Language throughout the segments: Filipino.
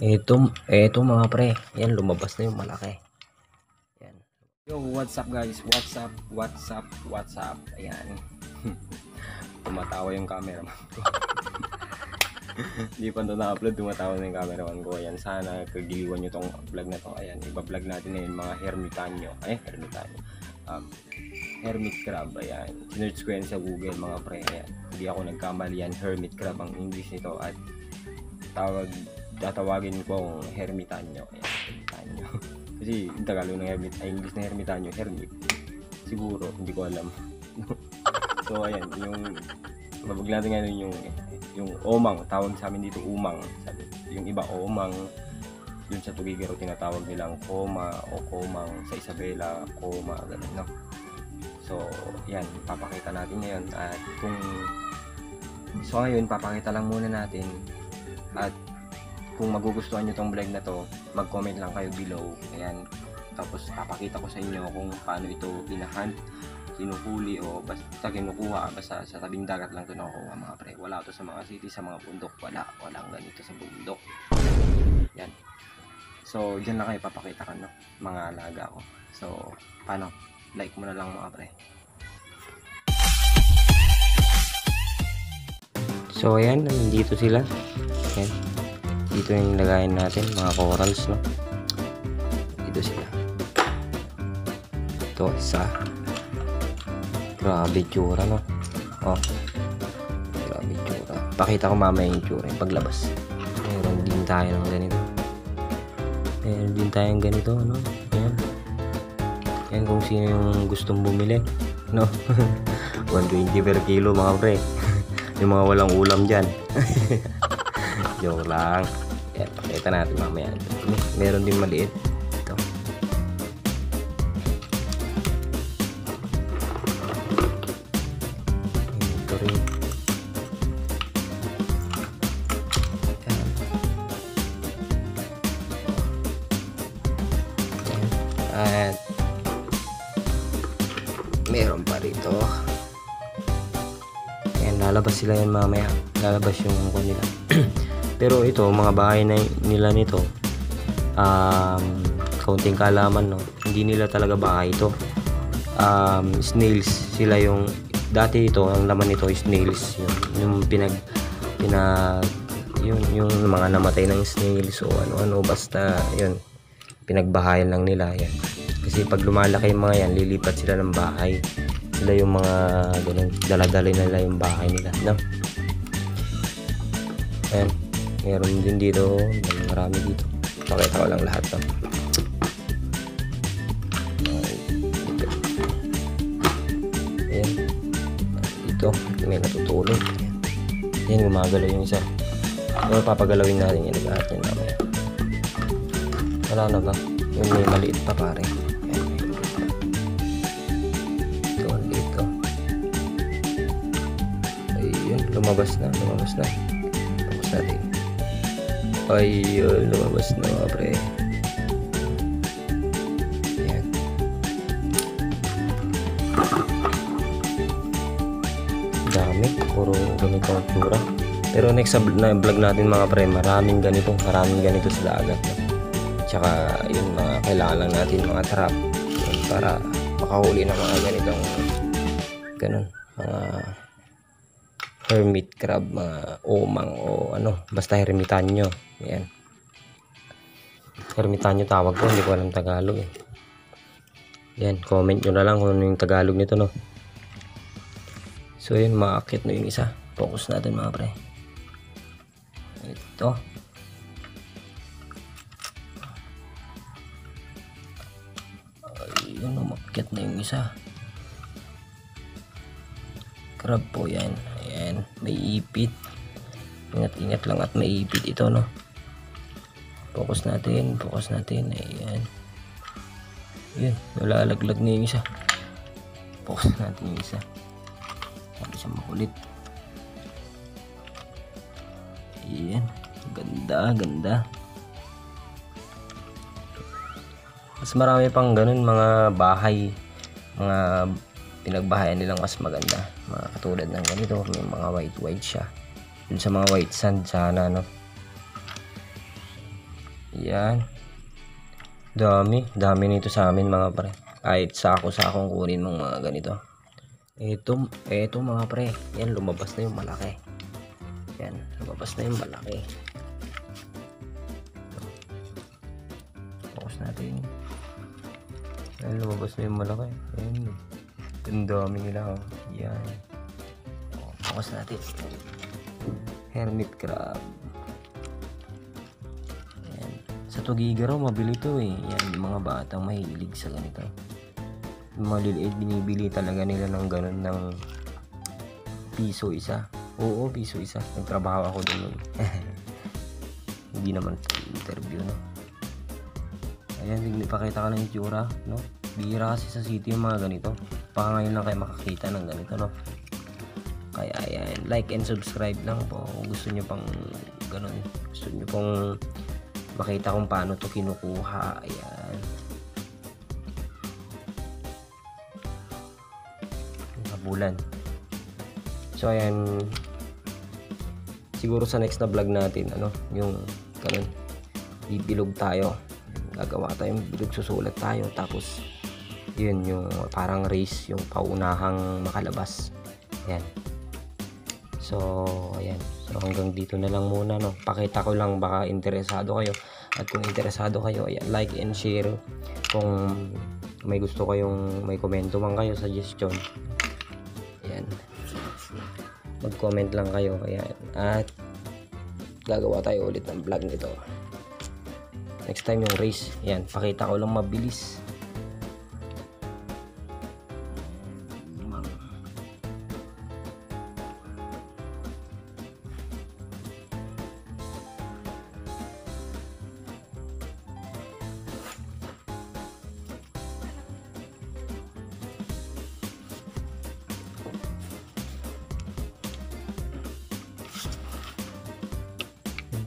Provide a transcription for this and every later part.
Ito mga pre, yan lumabas na yung malaki. Yan. Yo, what's up guys? What's up? Ayan. Tumatawa yung cameraman ko. Hindi pa doon na-upload, tumatawa na yung cameraman ko. Ayan, sana kagiliwan nyo tong vlog na to. Ayan, iba-vlog natin na yung mga hermitanyo. Hermit crab, ayan. Sinerch ko yan sa Google mga pre. Ayan, hindi ako nagkamali yan. Hermit crab ang English nito at tatawagin ko hermitanyo. Ayan, hermitanyo. Kasi yung Tagalog ng hermit, ay English na hermitanyo, hermit. Siguro, hindi ko alam. So ayan, yung babag natin ngayon yung omang, tawag sa amin dito umang. Sabi, yung iba omang, yun sa Tugigero tinatawag nilang koma o komang, sa Isabela, koma, ganun, no? So yan, papakita natin ngayon. At kung so ngayon, papakita lang muna natin. At kung magugustuhan nyo tong vlog na to, mag-comment lang kayo below. Ayan, tapos papakita ko sa inyo kung paano ito hinahunt, kinuhuli o basta kinukuha. Basta sa tabing dagat lang ito nakukuha mga pre. Wala ito sa mga city, sa mga bundok, walang ganito sa bundok. Yan, so dyan lang kayo papakita ko, no? Mga alaga ko. So paano, like mo na lang mga pre. So ayan, nandito sila. Ayan, dito yung lagayan natin mga corals, no? Dito sila. Ito isa. Grabe tsura, no? Oh, grabe tsura. Pakita ko mamaya yung tsura yung paglabas. Meron din tayo ng ganito. Meron din tayong ganito, no? Ayan. Ayan kung sino yung gustong bumili, no? 120 per kilo mga pre. Yung mga walang ulam dyan. Joke lang. Ayan, pakita natin mamaya. Meron din maliit. At meron pa rito. Ayan, lalabas sila yan mamaya. Lalabas yung mukha nila. Pero ito, mga bahay na nila nito, kaunting kaalaman, no? Hindi nila talaga bahay ito. Snails sila yung dati ito, ang laman nito is snails. Yung mga namatay ng snails o ano-ano, basta yun, pinagbahayan lang nila. Yan, kasi pag lumalaki yung mga yan, lilipat sila ng bahay. Sila yung mga ganun, daladali nila yung bahay nila, no? Ayan, meron din dito, marami dito. Pakita ko lang lahat, no? Ayan, dito may natutulog. Ayan, gumagalaw yung isa. Pero papagalawin natin yung lahat yun naman. Wala na ba? Yung may maliit pa pare. Ayan, ito, maliit to. Ayun, lumabas na. Tapos natin. Ayun, lumabas na mga pre. Ayan. Dami, puro ganito ang tura. Pero next sa vlog natin mga pre, maraming ganito sa dagat, no? Tsaka yun, mga kailangan lang natin mga trap para makahuli ng mga ganitong ganun, mga hermit crab, mga omang o ano, basta hermitanyo. Ayan, hermitanyo tawag ko, hindi ko alam Tagalog eh. Ayan, comment nyo na lang kung ano yung Tagalog nito, no? So yun, maakit na yung isa. Focus natin mga pre. Ito yung umakyat na yung isa. Crab po yan. Ayan, may ipit. Ingat-ingat lang at may ipit ito, no? Focus natin. Ayan. Yun, nalalaglag na yung isa. Focus natin yung isa. Sabi siya makulit. Ayan, ganda. Mas marami pang ganun mga bahay, mga pinagbahayan nilang mas maganda, mga katulad ng ganito. May mga white siya dun sa mga white sand sana, no? Yan. Dami nito sa amin mga pre. Kahit sako-sakong kunin mong mga ganito. Ito mga pre. Yan, lumabas na yung malaki. Yan, lumabas na yung malaki. Focus natin. Yan, lumabas na yung malaki. Yan. Ang dami nila. Yan. Focus natin. Hermit crab. Sa Tugiga raw mabili ito eh. Yan, yung mga batang mahilig sa ganito. Yung mga liliit, binibili talaga nila ng ganun ng piso isa. Oo, piso isa. Nagtrabaho ako doon. Hindi naman interview, no? Ayan, pakita ka ng itsura, no? Bihira kasi sa city yung mga ganito. Baka ngayon lang kayo makakita ng ganito, no? Kaya ayan, like and subscribe lang po kung gusto nyo pang ganun. Gusto nyo pang makita kung paano to kinukuha. Ayan, kabulan. So ayan, siguro sa next na vlog natin ano, yung ganun, ibilog tayo, gagawa tayong bilog, susulat tayo, tapos yun yung parang race, yung paunahang makalabas. Ayan, so ayan. So hanggang dito na lang muna, no. Pakita ko lang, baka interesado kayo. At kung interesado kayo, ayan, like and share. Kung may gusto kayong, may komento man kayo, suggestion, ayan, mag-comment lang kayo. Ayan, at gagawa tayo ulit ng vlog nito. Next time yung race. Ayan, pakita ko lang mabilis.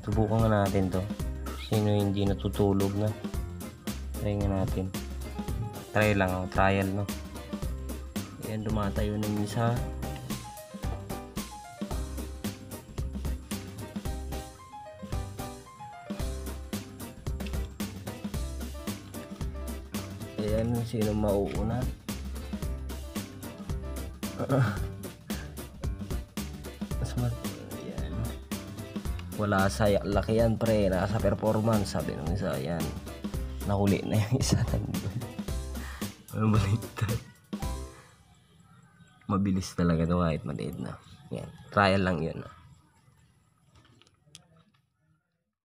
Subukan nga natin to. Sino hindi natutulog na? Try nga natin. Try lang, oh. Trial, no? Ayan, dumatayo ng isa. Ayan, sino mauuna? Smart. Wala saya, laki yan pre, nasa performance, sabi nung isa. Yan, nahuli na yung isa. Ano balita? Mabilis talaga ito kahit maliit na. Yan, trial lang yun.